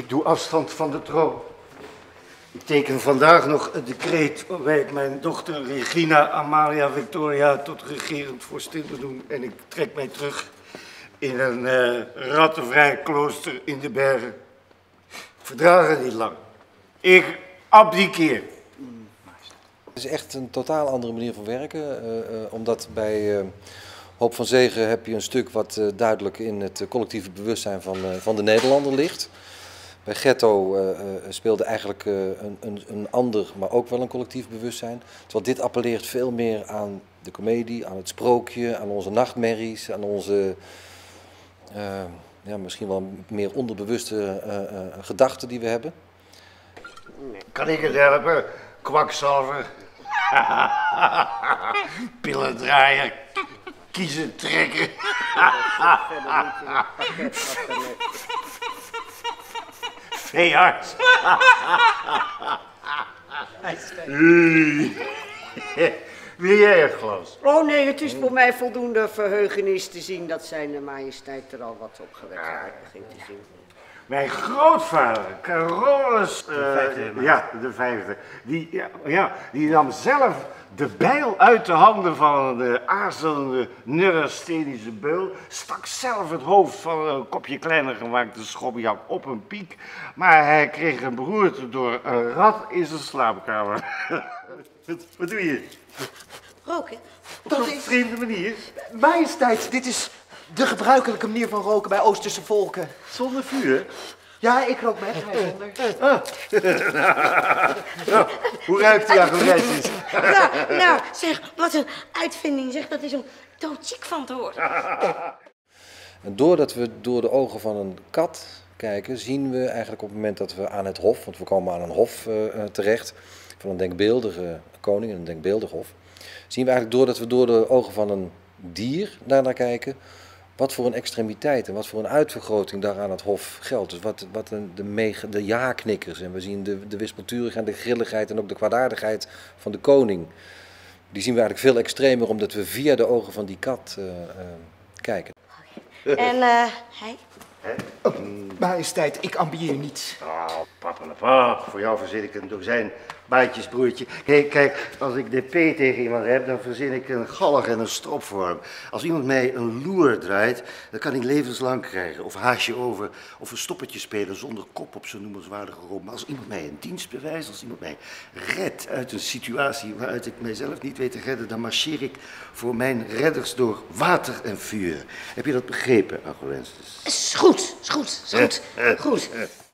Ik doe afstand van de troon. Ik teken vandaag nog het decreet waarbij ik mijn dochter Regina Amalia Victoria tot regerend vorstin wil doen. En ik trek mij terug in een rattenvrij klooster in de bergen. Ik verdraag het niet lang. Ik abdikeer. Het is echt een totaal andere manier van werken, omdat bij Hoop van Zegen heb je een stuk wat duidelijk in het collectieve bewustzijn van de Nederlander ligt. Bij Ghetto speelde eigenlijk een ander, maar ook wel een collectief bewustzijn. Terwijl dit appelleert veel meer aan de komedie, aan het sprookje, aan onze nachtmerries, aan onze ja, misschien wel meer onderbewuste gedachten die we hebben. Kan ik het helpen? Kwakzalver, pillendraaier, kiezen trekken. Veearts. Wil jij het glas? Oh nee, het is voor mij voldoende verheugenis te zien dat zijn majesteit er al wat opgewekt begint te zien. Mijn grootvader, Carolus de Vijfde, die nam zelf de bijl uit de handen van de aarzelende neurastenische beul, stak zelf het hoofd van een kopje kleiner gemaakte schobbenjak op een piek, maar hij kreeg een beroerte door een rat in zijn slaapkamer. Wat doe je? Roken? Op een vreemde manier. Majesteit, dit is... de gebruikelijke manier van roken bij Oosterse volken. Zonder vuur? Ja, ik rook met mij zonder. Ah. Nou, hoe ruikt die agorijtjes? Nou, zeg, wat een uitvinding, zeg. Dat is om doodziek van te worden. En doordat we door de ogen van een kat kijken, zien we eigenlijk op het moment dat we aan het hof, want we komen aan een hof terecht, van een denkbeeldige koning en een denkbeeldig hof, zien we eigenlijk doordat we door de ogen van een dier daarnaar kijken, wat voor een extremiteit en wat voor een uitvergroting daar aan het hof geldt. Dus wat de ja-knikkers. En we zien de wispelturigheid, de grilligheid en ook de kwaadaardigheid van de koning. Die zien we eigenlijk veel extremer, omdat we via de ogen van die kat kijken. En hij? Majesteit, ik ambieer niets. Oh, papalapap, voor jou verzin ik een dozijn baantjesbroertje. Kijk, als ik de P tegen iemand heb, dan verzin ik een gallig en een stropvorm. Als iemand mij een loer draait, dan kan ik levenslang krijgen. Of haasje over, of een stoppertje spelen zonder kop op zijn noemenswaardige rol. Maar als iemand mij een dienst bewijst, als iemand mij redt uit een situatie waaruit ik mijzelf niet weet te redden, dan marcheer ik voor mijn redders door water en vuur. Heb je dat begrepen, Angorens? Is goed.